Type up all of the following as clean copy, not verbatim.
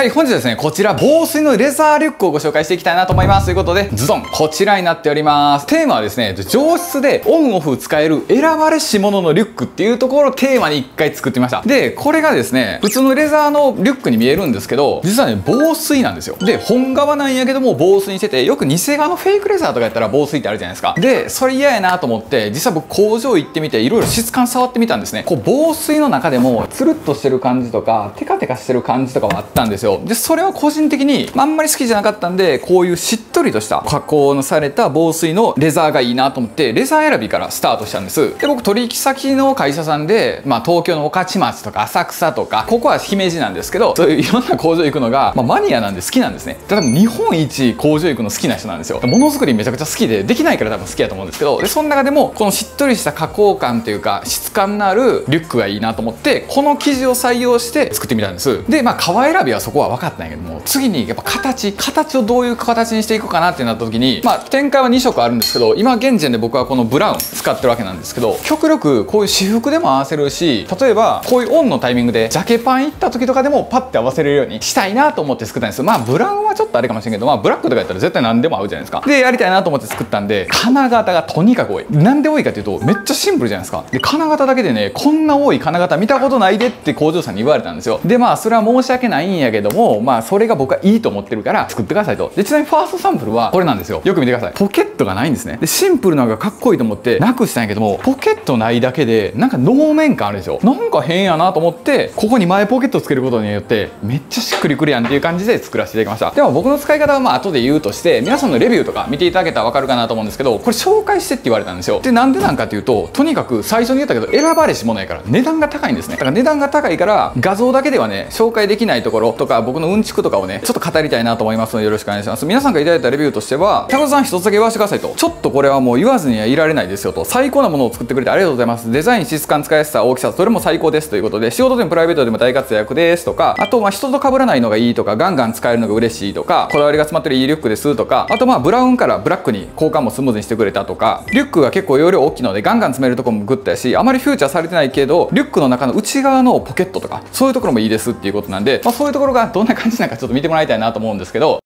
はい、本日ですね、こちら防水のレザーリュックをご紹介していきたいなと思います。ということで、ズドン、こちらになっております。テーマはですね、上質でオンオフ使える選ばれし者のリュックっていうところをテーマに一回作ってみました。で、これがですね、普通のレザーのリュックに見えるんですけど、実はね、防水なんですよ。で、本革なんやけども防水にしてて、よく偽革のフェイクレザーとかやったら防水ってあるじゃないですか。で、それ嫌やなと思って、実は僕工場行ってみて、いろいろ質感触ってみたんですね。こう、防水の中でも、つるっとしてる感じとか、テカテカしてる感じとかもあったんですよ。で、それは個人的にあんまり好きじゃなかったんで、こういうしっとりとした加工のされた防水のレザーがいいなと思って、レザー選びからスタートしたんです。で、僕取引先の会社さんで、まあ東京の御徒町とか浅草とか、ここは姫路なんですけど、そういういろんな工場行くのが、まあ、マニアなんで好きなんですね。で、多分日本一工場行くの好きな人なんですよ。ものづくりめちゃくちゃ好きで、できないから多分好きだと思うんですけど、で、その中でもこのしっとりした加工感というか、質感のあるリュックがいいなと思って、この生地を採用して作ってみたんです。で、まあ革選びはそこは分かったんやけども、次にやっぱ形をどういう形にしていくかなってなった時に、まあ展開は2色あるんですけど、今現時点で僕はこのブラウン使ってるわけなんですけど、極力こういう私服でも合わせるし、例えばこういうオンのタイミングでジャケパン行った時とかでもパッて合わせれるようにしたいなと思って作ったんです。まあブラウンはちょっとあれかもしれんけど、まあブラックとかやったら絶対何でも合うじゃないですか。でやりたいなと思って作ったんで、金型がとにかく多い。なんで多いかっていうと、めっちゃシンプルじゃないですか。で金型だけでね、こんな多い金型見たことないでって工場さんに言われたんですよ。でまあそれは申し訳ないんやけども、まあそれが僕はいいと思ってるから作ってくださいと。でちなみにファーストサンプルはこれなんですよ。よく見てください。ポケットがないんですね。でシンプルなのがかっこいいと思ってなくしたんやけども、ポケットないだけでなんか能面感あるでしょ。なんか変やなと思って、ここに前ポケットつけることによってめっちゃしっくりくるやんっていう感じで作らせていただきました。でも僕の使い方はまあ後で言うとして、皆さんのレビューとか見ていただけたらわかるかなと思うんですけど、これ紹介してって言われたんですよ。でなんでなんかっていうと、とにかく最初に言ったけど選ばれしもないから値段が高いんですね。だから値段が高いから画像だけではね、紹介できないところとか僕のうんちくとかをね、ちょっと語りたいなと思いますのでよろしくお願いします。皆さんがいただいたレビューとしては、タコさん一つだけ言わせてくださいと、ちょっとこれはもう言わずにはいられないですよと、最高なものを作ってくれてありがとうございます、デザイン、質感、使いやすさ、大きさ、どれも最高ですということで、仕事でもプライベートでも大活躍ですとか、あとまあ人と被らないのがいいとか、ガンガン使えるのが嬉しいとか、こだわりが詰まってるいいリュックですとか、あとまあブラウンからブラックに交換もスムーズにしてくれたとか、リュックが結構容量大きいのでガンガン詰めるとこもグッドやし、あまりフューチャーされてないけどリュックの中の内側のポケットとかそういうところもいいですっていうことなんで、まあそういうところがどんな感じなのかちょっと見てもらいたいなと思うんですけど、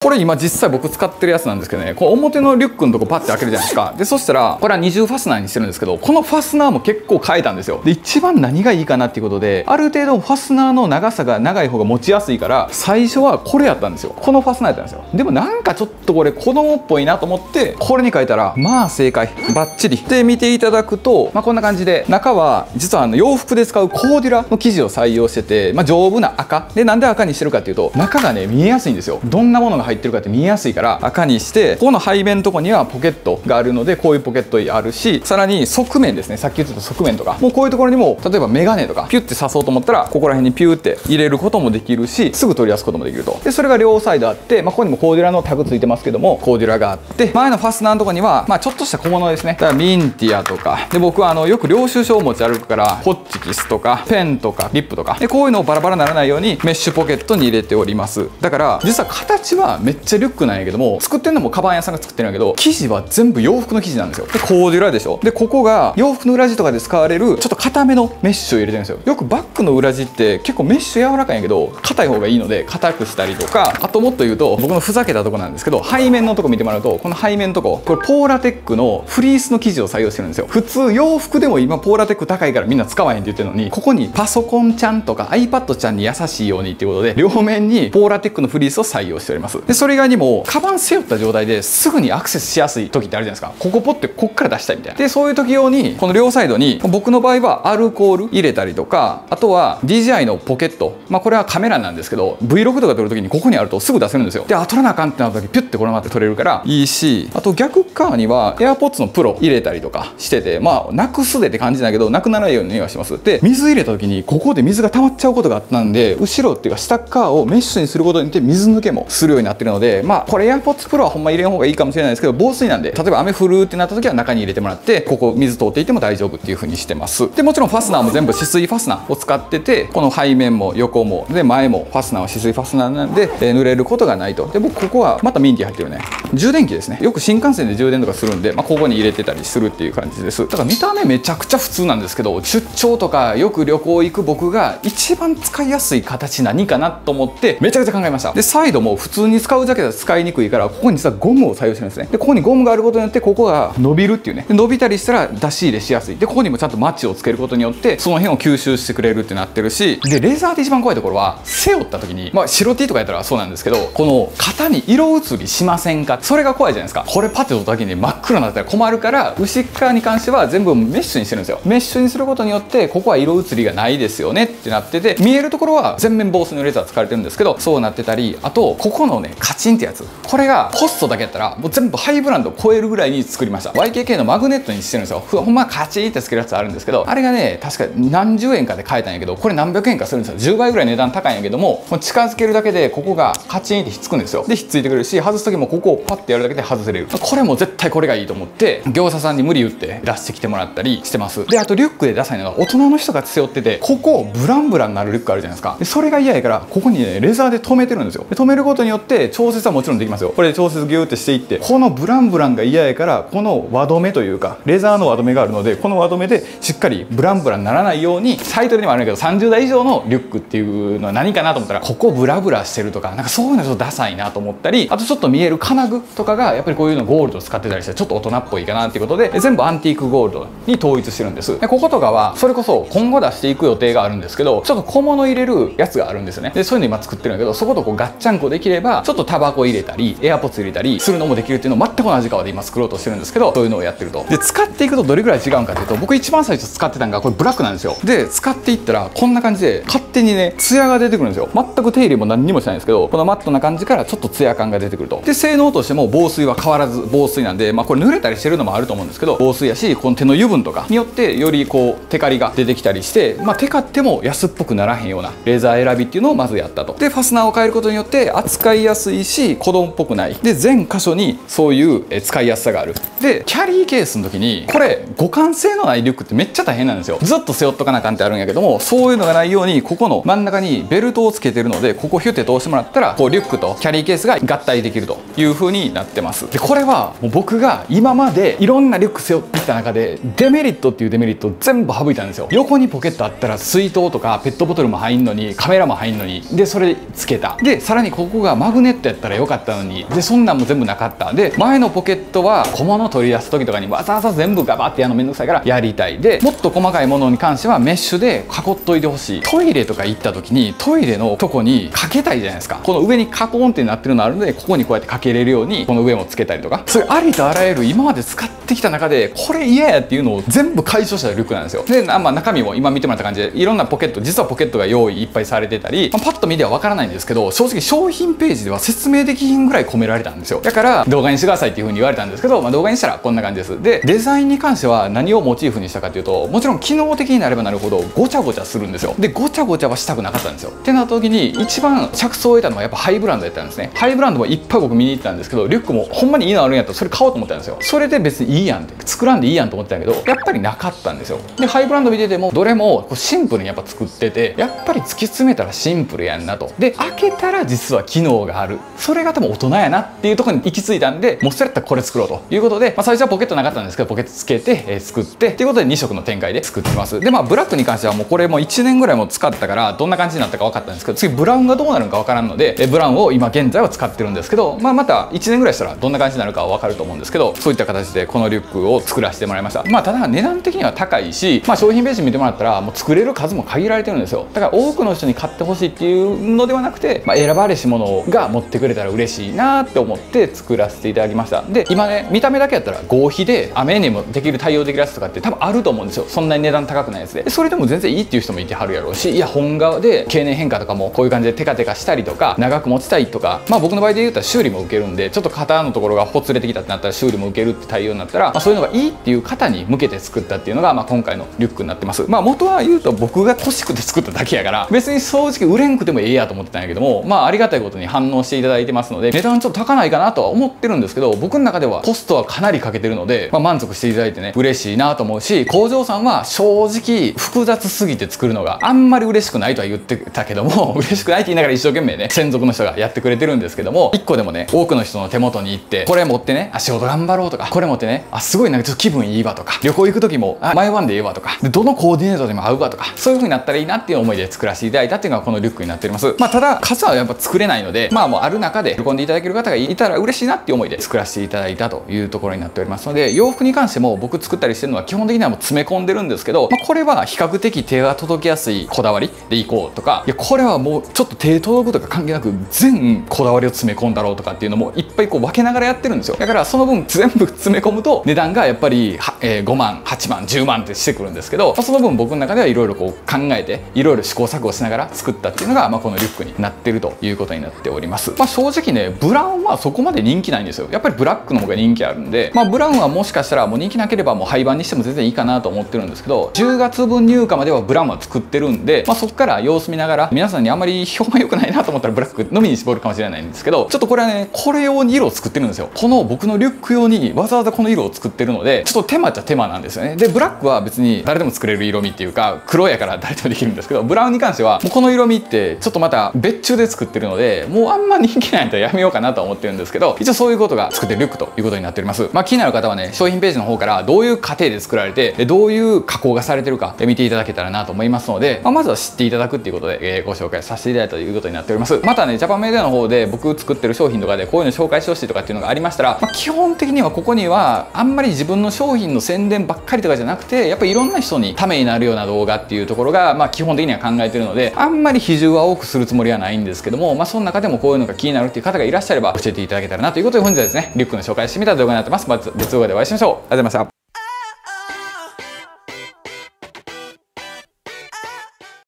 これ今実際僕使ってるやつなんですけどね、こう表のリュックのとこパッて開けるじゃないですか。でそしたらこれは二重ファスナーにしてるんですけど、このファスナーも結構変えたんですよ。で一番何がいいかなっていうことで、ある程度ファスナーの長さが長い方が持ちやすいから、最初はこれやったんですよ。このファスナーやったんですよ。でもなんかちょっとこれ子供っぽいなと思ってこれに変えたら、まあ正解バッチリで見ていただくと、まあ、こんな感じで、中は実は洋服で使うコーデュラの生地を採用してて、まあ、丈夫な赤で、なんで赤にしてるかっていうと中がね見えやすいんですよ。どんなものが入ってるかって見えやすいから赤にして、ここの背面のとこにはポケットがあるので、こういうポケットあるし、さらに側面ですね、さっき言ってた側面とかもうこういうところにも、例えばメガネとかピュッて刺そうと思ったらここら辺にピュッて入れることもできるし、すぐ取り出すこともできると。でそれが両サイドあって、まあ、ここにもコーデュラのタグついてますけども、コーデュラがあって、前のファスナーのとこには、まあ、ちょっとした小物ですね、だからミンティアとかで、僕はよく領収書を持ち歩くからホッチキスとかペンとかリップとかで、こういうのをバラバラにならないようにメッシュポケットに入れております。だから実は形はめっちゃリュックなんやけども、作ってんのもカバン屋さんが作ってるんやけど、生地は全部洋服の生地なんですよ。でコーデュラでしょ。でここが洋服の裏地とかで使われるちょっと硬めのメッシュを入れてるんですよ。よくバッグの裏地って結構メッシュ柔らかいんやけど硬い方がいいので硬くしたりとか、あともっと言うと僕のふざけたとこなんですけど、背面のとこ見てもらうと、この背面のとこ、これポーラテックのフリースの生地を採用してるんですよ。普通洋服でも今ポーラテック高いからみんな使わへんって言ってるのに、ここにパソコンちゃんとか iPad ちゃんに優しいようにっていうことで両面にポーラテックのフリースを採用しております。でそれ以外にもカバン背負った状態ですぐにアクセスしやすい時ってあるじゃないですか。ここポッてこっから出したいみたいな。でそういう時用にこの両サイドに、僕の場合はアルコール入れたりとか、あとは DJI のポケット、まあこれはカメラなんですけど Vlog とか撮る時にここにあるとすぐ出せるんですよ。であ取らなあかんってなった時ピュッてこれまで撮れるからいいし、あと逆側には AirPods のプロ入れたりとかしてて、まあなくすでって感じだけどなくならないようにはします。で水入れた時にここで水が溜まっちゃうことがあったんで、後ろっていうか下側をメッシュにすることによって水抜けもするようになってってるので、まあこれAirPods Proはほんま入れん方がいいかもしれないですけど、防水なんで、例えば雨降るってなった時は中に入れてもらって、ここ水通っていても大丈夫っていう風にしてます。でもちろんファスナーも全部止水ファスナーを使ってて、この背面も横もで前もファスナーは止水ファスナーなんで、濡れることがないと。で僕ここはまたミンティ入ってるね、充電器ですね。よく新幹線で充電とかするんで、まあ、ここに入れてたりするっていう感じです。だから見た目めちゃくちゃ普通なんですけど、出張とかよく旅行行く僕が一番使いやすい形何かなと思ってめちゃくちゃ考えました。でサイドも普通に使うだけでは使いにくいから、ここに実はゴムを採用してるんですね。でここにゴムがあることによってここが伸びるっていうね、で伸びたりしたら出し入れしやすい。でここにもちゃんとマッチをつけることによってその辺を吸収してくれるってなってるし、でレーザーで一番怖いところは背負った時に、まあ白 T とかやったらそうなんですけど、この肩に色移りしませんか、それが怖いじゃないですか。これパテ取った時に真っ黒になったら困るから、後っ側に関しては全部メッシュにしてるんですよ。メッシュにすることによってここは色移りがないですよねってなってて、見えるところは全面防水のレーザー使われてるんですけど、そうなってたり、あとここのねカチンってやつ、これがポストだけやったらもう全部ハイブランドを超えるぐらいに作りました。 YKK のマグネットにしてるんですよ。ほんまカチンってつけるやつあるんですけど、あれがね確か何十円かで買えたんやけど、これ何百円かするんですよ。10倍ぐらい値段高いんやけども、近づけるだけでここがカチンってひっつくんですよ。でひっついてくれるし、外す時もここをパッてやるだけで外せれる。これも絶対これがいいと思って業者さんに無理言って出してきてもらったりしてます。であとリュックでダサいのが、大人の人が背負っててここをブランブランになるリュックあるじゃないですか。でそれが嫌やから、ここにねレザーで止めてるんですよ。で止めることによって調節はもちろんできますよ。これで調節ギューってしていって、このブランブランが嫌やから、この輪止めというかレザーの輪止めがあるので、この輪止めでしっかりブランブランにならないように。タイトルにもあるんだけど、30代以上のリュックっていうのは何かなと思ったら、ここブラブラしてるとか、なんかそういうのちょっとダサいなと思ったり、あとちょっと見える金具とかがやっぱりこういうのゴールド使ってたりして、ちょっと大人っぽいかなっていうことで全部アンティークゴールドに統一してるんです。でこことかはそれこそ今後出していく予定があるんですけど、ちょっと小物入れるやつがあるんですよね。でそういうの今作ってるんだけど、そことこうガッチャンコできれば、ちょっとタバコ入れたりエアポッツ入れたりするのもできるっていうのを全く同じ革で今作ろうとしてるんですけど、そういうのをやってると。で使っていくとどれぐらい違うんかっていうと、僕一番最初使ってたのがこれブラックなんですよ。で使っていったらこんな感じで勝手にねツヤが出てくるんですよ。全く手入れも何にもしないんですけど、このマットな感じからちょっとツヤ感が出てくると。で性能としても防水は変わらず防水なんで、まあこれ濡れたりしてるのもあると思うんですけど、防水やし、この手の油分とかによってよりこうテカリが出てきたりして、まあテカっても安っぽくならへんようなレーザー選びっていうのをまずやったと。でファスナーを変えることによって扱いやすいし、子供っぽくないで、全箇所にそういう使いやすさがある。でキャリーケースの時に、これ互換性のないリュックってめっちゃ大変なんですよ。ずっと背負っとかなあかんってあるんやけども、そういうのがないように、ここの真ん中にベルトをつけてるので、ここヒュッて通してもらったら、こうリュックとキャリーケースが合体できるという風になってます。でこれはもう僕が今までいろんなリュック背負ってきた中で、デメリットっていうデメリットを全部省いたんですよ。横にポケットあったら水筒とかペットボトルも入んのに、カメラも入んのに、でそれつけた。でさらにここがマグネットやったらよかったのに、でそんなんも全部なかった。で前のポケットは小物取り出す時とかにわざわざ全部ガバってやるのめんどくさいからやりたい。でもっと細かいものに関してはメッシュで囲っといてほしい。トイレとか行った時に、トイレのとこにかけたいじゃないですか。この上にカポンってなってるのあるので、ここにこうやってかけれるようにこの上もつけたりとか、それありとあらゆる今まで使ってきた中で、これ嫌やっていうのを全部解消したリュックなんですよ。で、まあ、中身も今見てもらった感じで、いろんなポケット、実はポケットが用意いっぱいされてたり、まあ、パッと見ではわからないんですけど、正直商品ページでは説明できひんぐらい込められたんですよ。だから動画にしてくださいっていう風に言われたんですけど、まあ、動画にしたらこんな感じです。でデザインに関しては何をモチーフにしたかっていうと、もちろん機能的になればなるほどごちゃごちゃするんですよ。でごちゃごちゃはしたくなかったんですよ。ってなった時に一番着想を得たのはやっぱハイブランドやったんですね。ハイブランドもいっぱい僕見に行ったんですけど、リュックもほんまにいいのあるんやったらそれ買おうと思ったんですよ。それで別にいいやんって作らんでいいやんと思ってたけど、やっぱりなかったんですよ。でハイブランド見ててもどれもこうシンプルにやっぱ作ってて、やっぱり突き詰めたらシンプルやんなと。で開けたら実は機能がある、それが多分大人やなっていうところに行き着いたんで、もうそれやったらこれ作ろうということで、まあ、最初はポケットなかったんですけどポケットつけて、作ってっていうことで2色の展開で作ってます。でまあブラックに関してはもうこれも1年ぐらいも使ったからどんな感じになったか分かったんですけど、次ブラウンがどうなるのか分からんので、ブラウンを今現在は使ってるんですけど、まあ、また1年ぐらいしたらどんな感じになるかは分かると思うんですけど、そういった形でこのリュックを作らせてもらいました。まあただ値段的には高いし、まあ、商品ページ見てもらったらもう作れる数も限られてるんですよ。だから多くの人に買ってほしいっていうのではなくて、まあ、選ばれし者が持ってくれたら嬉しいなって思って作らせていただきました。で今ね見た目だけやったら合皮で雨にもできる対応できるやつとかって多分あると思うんですよ。そんなに値段高くないやつで、それでも全然いいっていう人もいてはるやろうし、いや本革で経年変化とかもこういう感じでテカテカしたりとか長く持ちたいとか、まあ僕の場合で言うと修理も受けるんで、ちょっと型のところがほつれてきたってなったら修理も受けるって対応になったら、まあ、そういうのがいいっていう方に向けて作ったっていうのが、まあ、今回のリュックになってます。まあ元は言うと僕が欲しくて作っただけやから、別に正直売れんくてもええやと思ってたんやけども、まあありがたいことに反応していただいてますので、値段ちょっと高ないかなとは思ってるんですけど、僕の中ではコストはかなりかけてるので、まあ、満足していただいてね嬉しいなと思うし、工場さんは正直複雑すぎて作るのがあんまり嬉しくないとは言ってたけども嬉しくないって言いながら一生懸命ね専属の人がやってくれてるんですけども、1個でもね多くの人の手元に行って、これ持ってねあ仕事頑張ろうとか、これ持ってねあすごいなんかちょっと気分いいわとか、旅行行く時もあ前ワンでええわとかで、どのコーディネートでも合うわとか、そういう風になったらいいなっていう思いで作らせていただいたっていうのがこのリュックになっております。まあただ数はやっぱ作れないので、まあもうある中で喜んでいただける方がいたら嬉しいなっていう思いで作らせていただいたというところになっておりますので、洋服に関しても僕作ったりしてるのは基本的にはもう詰め込んでるんですけど、まあ、これは比較的手が届きやすいこだわりでいこうとか、いやこれはもうちょっと手届くとか関係なく全こだわりを詰め込んだろうとかっていうのもいっぱいこう分けながらやってるんですよ。だからその分全部詰め込むと値段がやっぱり5万8万10万ってしてくるんですけど、まあ、その分僕の中ではいろいろこう考えていろいろ試行錯誤しながら作ったっていうのが、まあ、このリュックになってるということになっております。まあ、正直ねブラウンはそこまで人気ないんですよ。やっぱりブラックの方が人気あるんで、まあ、ブラウンはもしかしたらもう人気なければもう廃盤にしても全然いいかなと思ってるんですけど、10月分入荷まではブラウンは作ってるんで、まあ、そこから様子見ながら皆さんにあんまり評判良くないなと思ったらブラックのみに絞るかもしれないんですけど、ちょっとこれはねこれ用に色を作ってるんですよ。この僕のリュック用にわざわざこの色を作ってるので、ちょっと手間っちゃ手間なんですよね。でブラックは別に誰でも作れる色味っていうか黒やから誰でもできるんですけど、ブラウンに関してはもうこの色味ってちょっとまた別注で作ってるので、もうあんま人気ないとやめようかなとは思ってるんですけど、一応そういうことが作ってるリュックということになっております。まあ気になる方はね商品ページの方からどういう過程で作られてどういう加工がされてるか見ていただけたらなと思いますので、まあ、まずは知っていただくっていうことで、ご紹介させていただいたということになっております。またねジャパンメディアの方で僕作ってる商品とかでこういうの紹介してほしいとかっていうのがありましたら、まあ、基本的にはここにはあんまり自分の商品の宣伝ばっかりとかじゃなくて、やっぱりいろんな人にためになるような動画っていうところが、まあ、基本的には考えてるので、あんまり比重は多くするつもりはないんですけども、まあ、その中でもこういうのが気になるっていう方がいらっしゃれば教えていただけたらなということで、本日はですねリュックの紹介してみた動画になってます。また別動画でお会いしましょう。ありがとうございました。